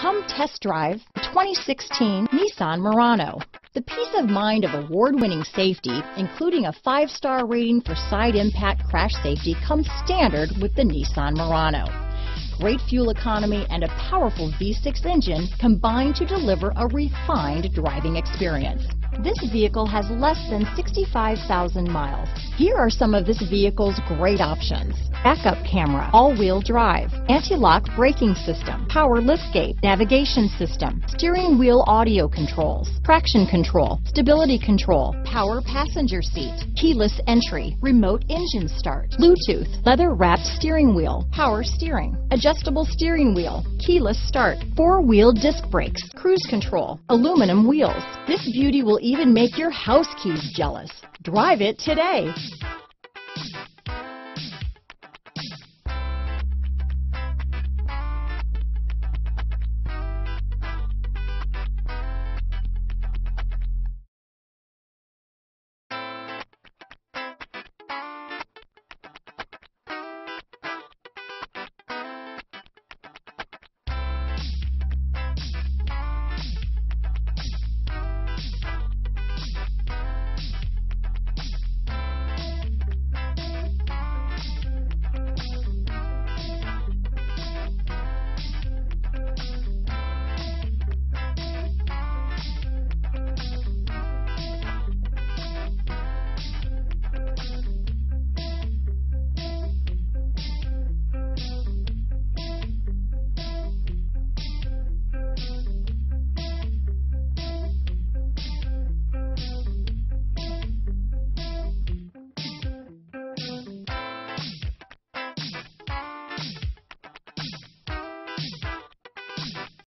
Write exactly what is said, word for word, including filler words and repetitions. Come test drive the twenty sixteen Nissan Murano. The peace of mind of award-winning safety, including a five-star rating for side impact crash safety, comes standard with the Nissan Murano. Great fuel economy and a powerful V six engine combine to deliver a refined driving experience. This vehicle has less than sixty-five thousand miles. Here are some of this vehicle's great options: backup camera, all-wheel drive, anti-lock braking system, power liftgate, navigation system, steering wheel audio controls, traction control, stability control, power passenger seat, keyless entry, remote engine start, Bluetooth, leather-wrapped steering wheel, power steering, adjustable steering wheel, keyless start, four-wheel disc brakes, cruise control, aluminum wheels. This beauty will even make your house keys jealous. Drive it today.